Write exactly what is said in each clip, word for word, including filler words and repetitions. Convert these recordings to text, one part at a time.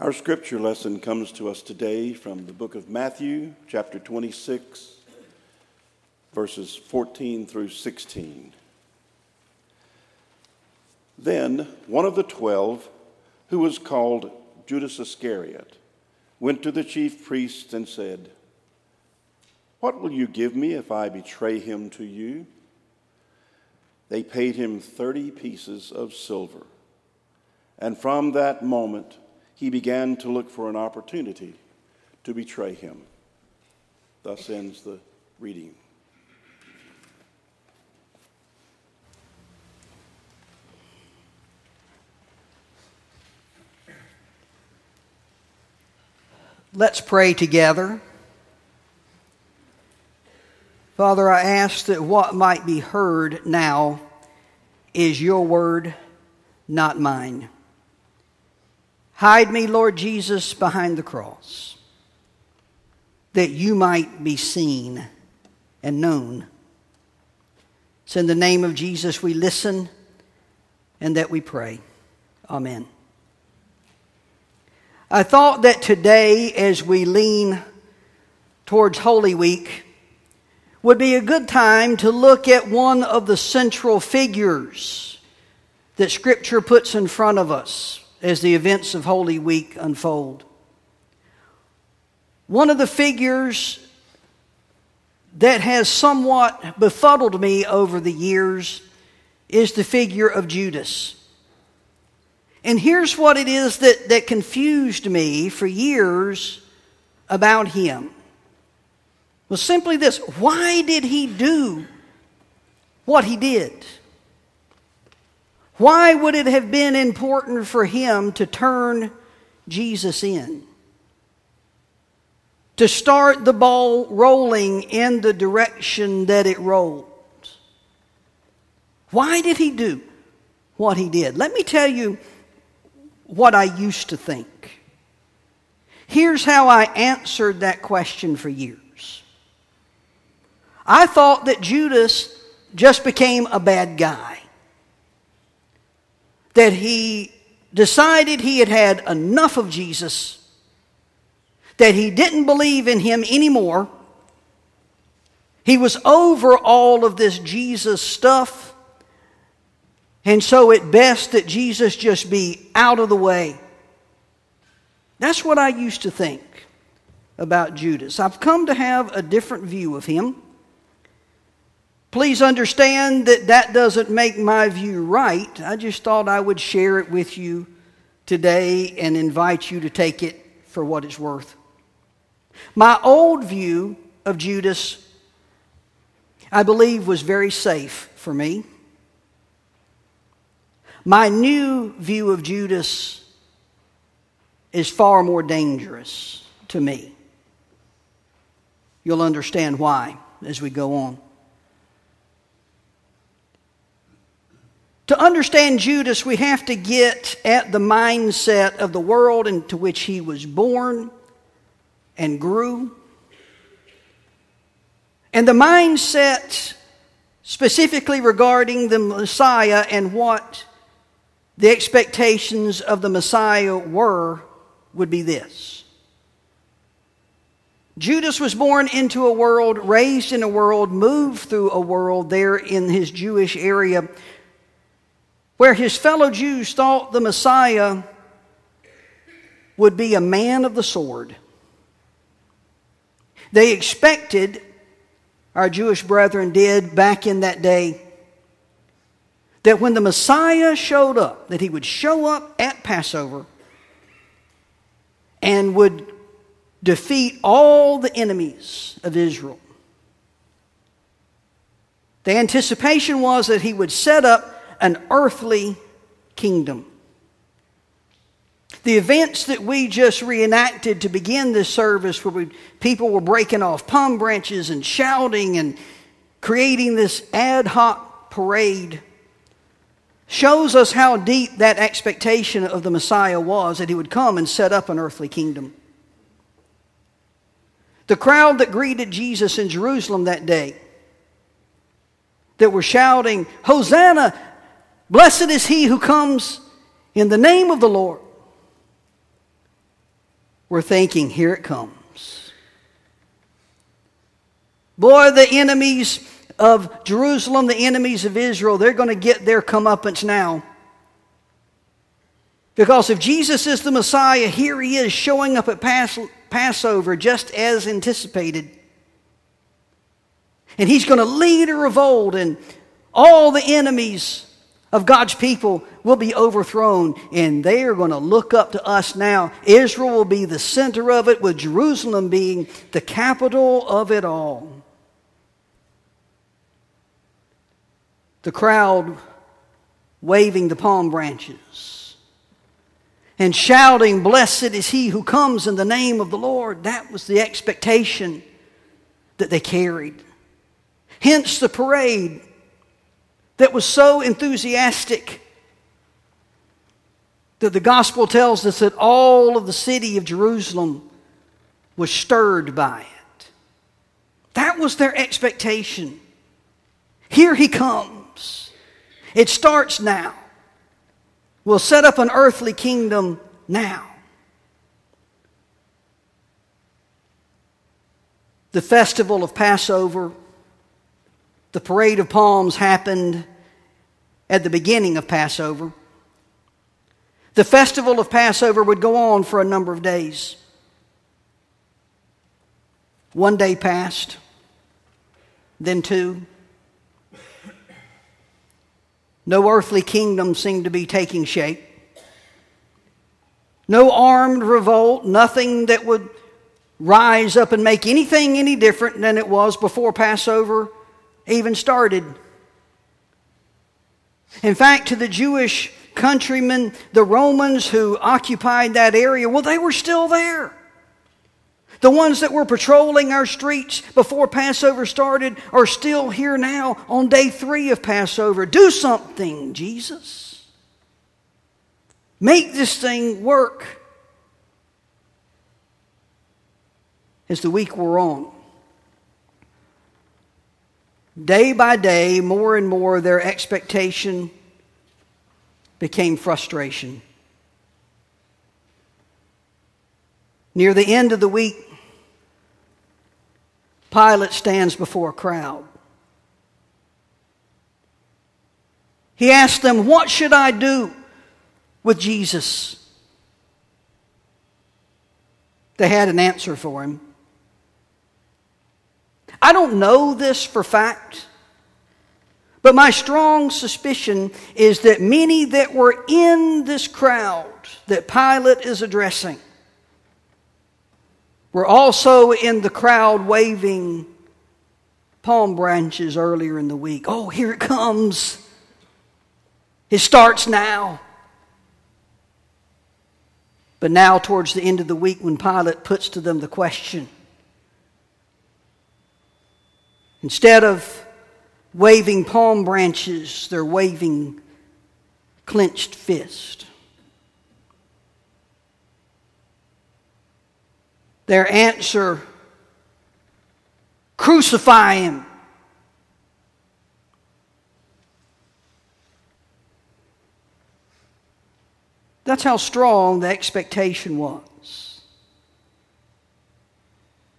Our scripture lesson comes to us today from the book of Matthew, chapter twenty-six, verses fourteen through sixteen. Then one of the twelve, who was called Judas Iscariot, went to the chief priests and said, "What will you give me if I betray him to you?" They paid him thirty pieces of silver, and from that moment he began to look for an opportunity to betray him. Thus ends the reading. Let's pray together. Father, I ask that what might be heard now is your word, not mine. Hide me, Lord Jesus, behind the cross, that you might be seen and known. It's in the name of Jesus we listen and that we pray. Amen. I thought that today, as we lean towards Holy Week, would be a good time to look at one of the central figures that Scripture puts in front of us as the events of Holy Week unfold. One of the figures that has somewhat befuddled me over the years is the figure of Judas. And here's what it is that, that confused me for years about him. Well, simply this: why did he do what he did? Why would it have been important for him to turn Jesus in? To start the ball rolling in the direction that it rolled? Why did he do what he did? Let me tell you what I used to think. Here's how I answered that question for years. I thought that Judas just became a bad guy. That he decided he had had enough of Jesus, that he didn't believe in him anymore. He was over all of this Jesus stuff, and so at best that Jesus just be out of the way. That's what I used to think about Judas. I've come to have a different view of him. Please understand that that doesn't make my view right. I just thought I would share it with you today and invite you to take it for what it's worth. My old view of Judas, I believe, was very safe for me. My new view of Judas is far more dangerous to me. You'll understand why as we go on. To understand Judas, we have to get at the mindset of the world into which he was born and grew. And the mindset specifically regarding the Messiah and what the expectations of the Messiah were would be this. Judas was born into a world, raised in a world, moved through a world there in his Jewish area, where his fellow Jews thought the Messiah would be a man of the sword. They expected, our Jewish brethren did back in that day, that when the Messiah showed up, that he would show up at Passover and would defeat all the enemies of Israel. The anticipation was that he would set up an earthly kingdom. The events that we just reenacted to begin this service, where we, people were breaking off palm branches and shouting and creating this ad hoc parade, shows us how deep that expectation of the Messiah was, that he would come and set up an earthly kingdom. The crowd that greeted Jesus in Jerusalem that day, that were shouting, "Hosanna! Blessed is he who comes in the name of the Lord," were thinking, here it comes. Boy, the enemies of Jerusalem, the enemies of Israel, they're going to get their comeuppance now. Because if Jesus is the Messiah, here he is showing up at Pas- Passover just as anticipated. And he's going to lead a revolt, and all the enemies of God's people will be overthrown, and they are going to look up to us now. Israel will be the center of it, with Jerusalem being the capital of it all. The crowd waving the palm branches and shouting, "Blessed is he who comes in the name of the Lord." That was the expectation that they carried. Hence the parade that was so enthusiastic that the gospel tells us that all of the city of Jerusalem was stirred by it. That was their expectation. Here he comes. It starts now. We'll set up an earthly kingdom now. The festival of Passover, the parade of palms, happened at the beginning of Passover. The festival of Passover would go on for a number of days. One day passed, then two. No earthly kingdom seemed to be taking shape. No armed revolt, nothing that would rise up and make anything any different than it was before Passover even started. In fact, to the Jewish countrymen, the Romans who occupied that area, well, they were still there. The ones that were patrolling our streets before Passover started are still here now on day three of Passover. Do something, Jesus. Make this thing work. As the week wore on, day by day, more and more, their expectation became frustration. Near the end of the week, Pilate stands before a crowd. He asks them, "What should I do with Jesus?" They had an answer for him. I don't know this for fact, but my strong suspicion is that many that were in this crowd that Pilate is addressing were also in the crowd waving palm branches earlier in the week. Oh, here it comes. It starts now. But now, towards the end of the week, when Pilate puts to them the question, instead of waving palm branches, they're waving clenched fist. Their answer, "Crucify him." That's how strong the expectation was.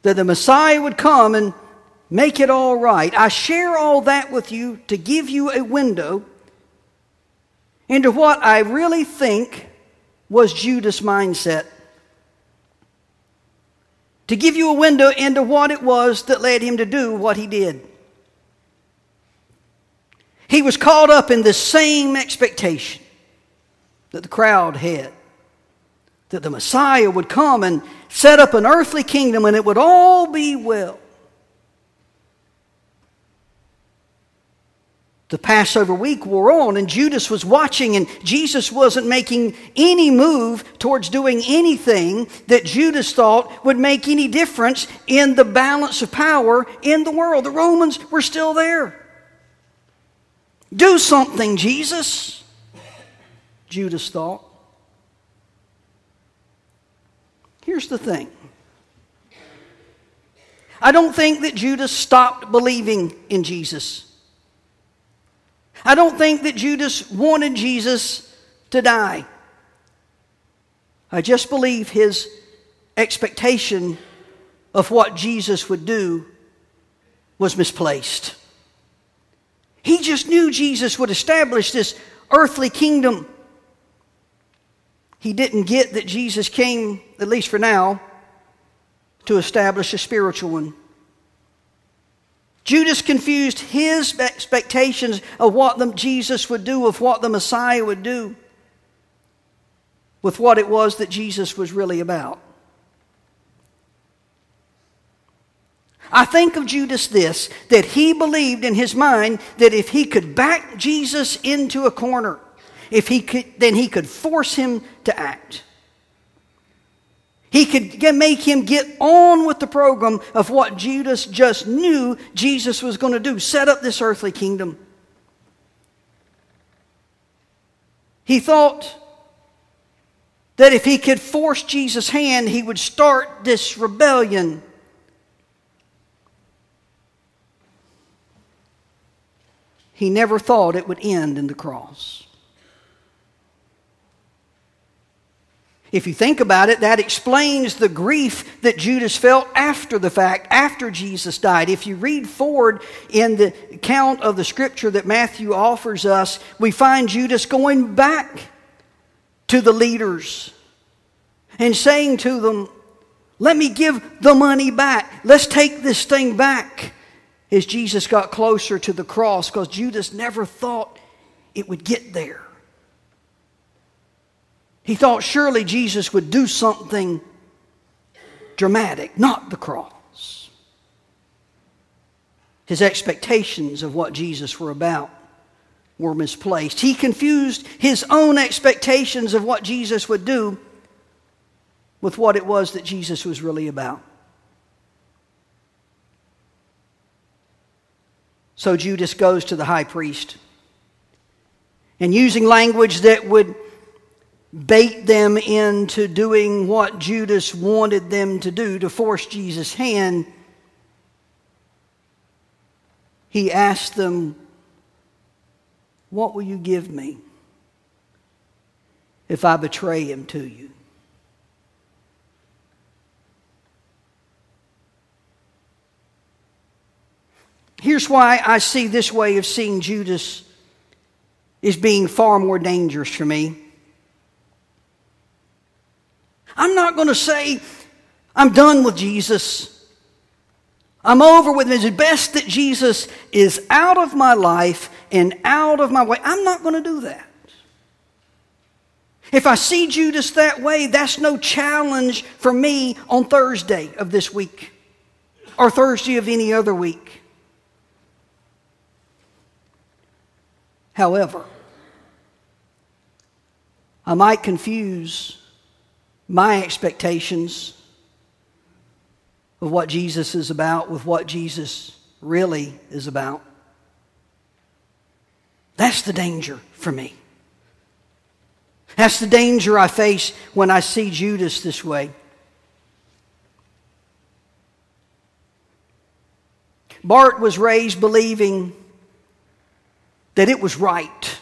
That the Messiah would come and make it all right. I share all that with you to give you a window into what I really think was Judas' mindset. To give you a window into what it was that led him to do what he did. He was caught up in the same expectation that the crowd had, that the Messiah would come and set up an earthly kingdom and it would all be well. The Passover week wore on, and Judas was watching, and Jesus wasn't making any move towards doing anything that Judas thought would make any difference in the balance of power in the world. The Romans were still there. Do something, Jesus, Judas thought. Here's the thing. I don't think that Judas stopped believing in Jesus. I don't think that Judas wanted Jesus to die. I just believe his expectation of what Jesus would do was misplaced. He just knew Jesus would establish this earthly kingdom. He didn't get that Jesus came, at least for now, to establish a spiritual one. Judas confused his expectations of what the Jesus would do, of what the Messiah would do, with what it was that Jesus was really about. I think of Judas this, that he believed in his mind that if he could back Jesus into a corner, if he could, then he could force him to act. He could make him get on with the program of what Judas just knew Jesus was going to do, set up this earthly kingdom. He thought that if he could force Jesus' hand, he would start this rebellion. He never thought it would end in the cross. If you think about it, that explains the grief that Judas felt after the fact, after Jesus died. If you read forward in the account of the scripture that Matthew offers us, we find Judas going back to the leaders and saying to them, "Let me give the money back. Let's take this thing back." As Jesus got closer to the cross, because Judas never thought it would get there. He thought surely Jesus would do something dramatic, not the cross. His expectations of what Jesus were about were misplaced. He confused his own expectations of what Jesus would do with what it was that Jesus was really about. So Judas goes to the high priest, and using language that would bait them into doing what Judas wanted them to do, to force Jesus' hand, he asked them, "What will you give me if I betray him to you?" Here's why I see this way of seeing Judas is being far more dangerous for me. I'm not going to say, "I'm done with Jesus. I'm over with him. It's best that Jesus is out of my life and out of my way." I'm not going to do that. If I see Judas that way, that's no challenge for me on Thursday of this week or Thursday of any other week. However, I might confuse my expectations of what Jesus is about with what Jesus really is about. That's the danger for me. That's the danger I face when I see Judas this way. Bart was raised believing that it was right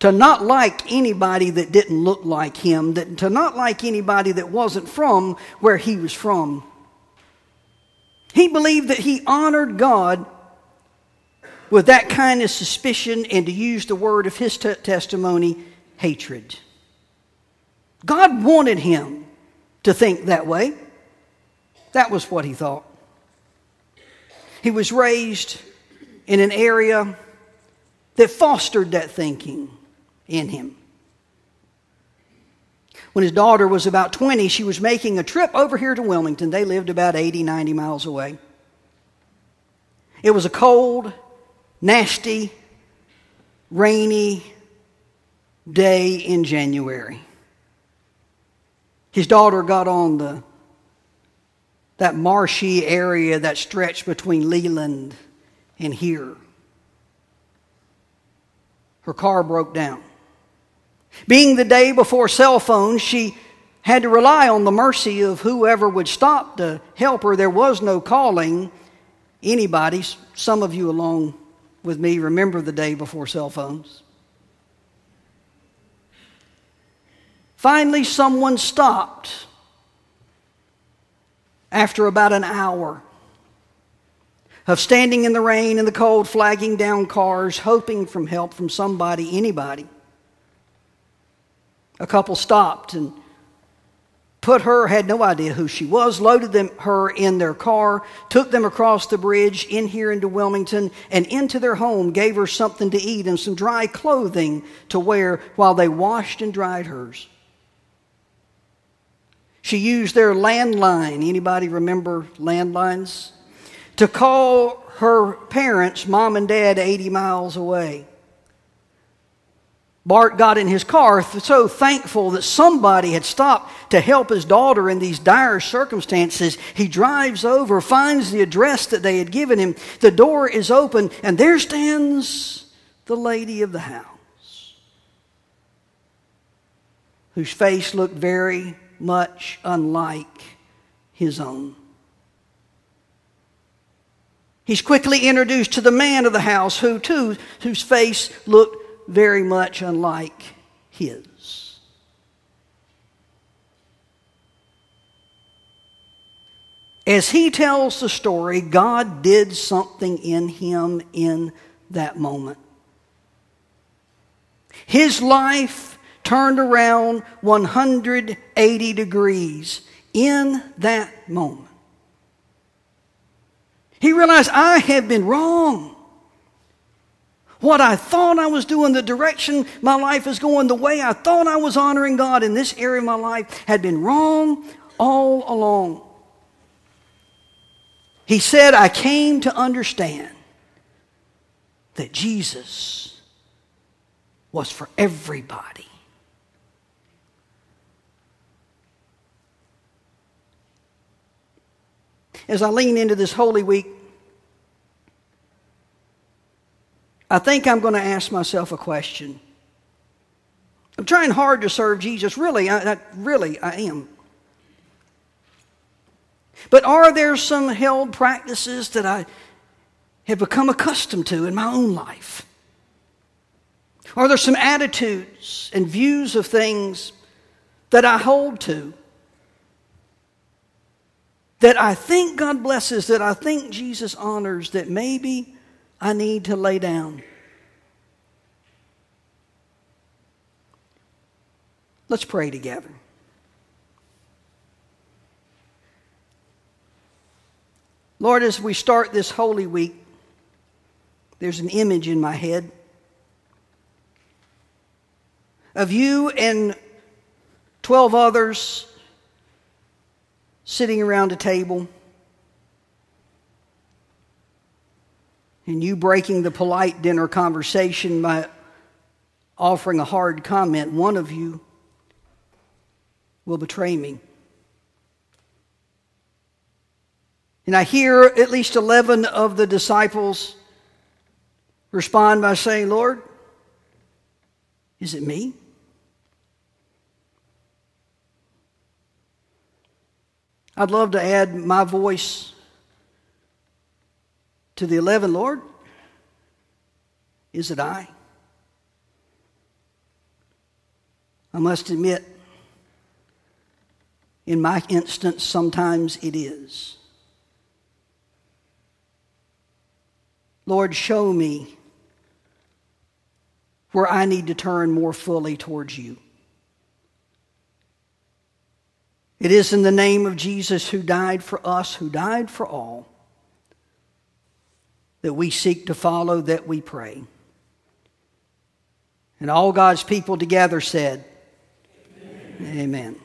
to not like anybody that didn't look like him, that, to not like anybody that wasn't from where he was from. He believed that he honored God with that kind of suspicion and, to use the word of his t- testimony, hatred. God wanted him to think that way. That was what he thought. He was raised in an area that fostered that thinking in him. When his daughter was about twenty, she was making a trip over here to Wilmington. They lived about eighty, ninety miles away. It was a cold, nasty, rainy day in January. His daughter got on the that marshy area that stretched between Leland and here. Her car broke down. Being the day before cell phones, she had to rely on the mercy of whoever would stop to help her. There was no calling anybody. Some of you along with me remember the day before cell phones. Finally, someone stopped after about an hour of standing in the rain and the cold, flagging down cars, hoping for help from somebody, anybody. A couple stopped and put her, had no idea who she was, loaded them, her in their car, took them across the bridge in here into Wilmington and into their home, gave her something to eat and some dry clothing to wear while they washed and dried hers. She used their landline, anybody remember landlines? To call her parents, mom and dad, eighty miles away. Bart got in his car, so thankful that somebody had stopped to help his daughter in these dire circumstances. He drives over, finds the address that they had given him. The door is open, and there stands the lady of the house, whose face looked very much unlike his own. He's quickly introduced to the man of the house, who too, whose face looked very much unlike his. As he tells the story, God did something in him in that moment. His life turned around one hundred eighty degrees in that moment. He realized, I have been wrong. What I thought I was doing, the direction my life is going, the way I thought I was honoring God in this area of my life had been wrong all along. He said, I came to understand that Jesus was for everybody. As I lean into this Holy Week, I think I'm going to ask myself a question. I'm trying hard to serve Jesus. Really, I, I, really, I am. But are there some held practices that I have become accustomed to in my own life? Are there some attitudes and views of things that I hold to, that I think God blesses, that I think Jesus honors, that maybe I need to lay down? Let's pray together. Lord, as we start this Holy Week, there's an image in my head of you and twelve others sitting around a table, and you breaking the polite dinner conversation by offering a hard comment. One of you will betray me. And I hear at least eleven of the disciples respond by saying, Lord, is it me? I'd love to add my voice to the eleven, Lord, is it I? I must admit, in my instance, sometimes it is. Lord, show me where I need to turn more fully towards you. It is in the name of Jesus, who died for us, who died for all, that we seek to follow, that we pray. And all God's people together said, Amen. Amen.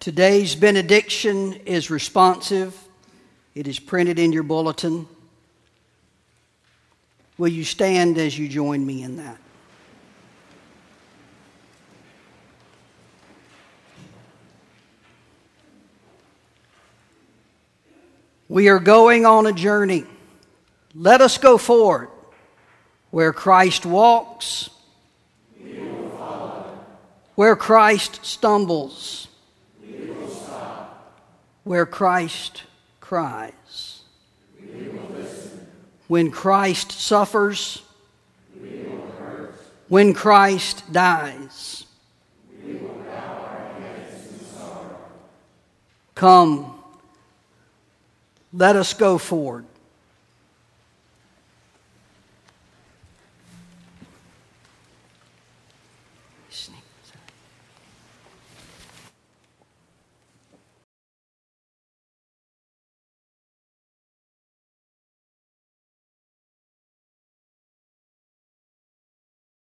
Today's benediction is responsive. It is printed in your bulletin. Will you stand as you join me in that? We are going on a journey. Let us go forward. Where Christ walks, we will follow. Where Christ stumbles, where Christ cries, we will listen. When Christ suffers, we will hurt. When Christ dies, we will bow our heads in sorrow. Come, let us go forward.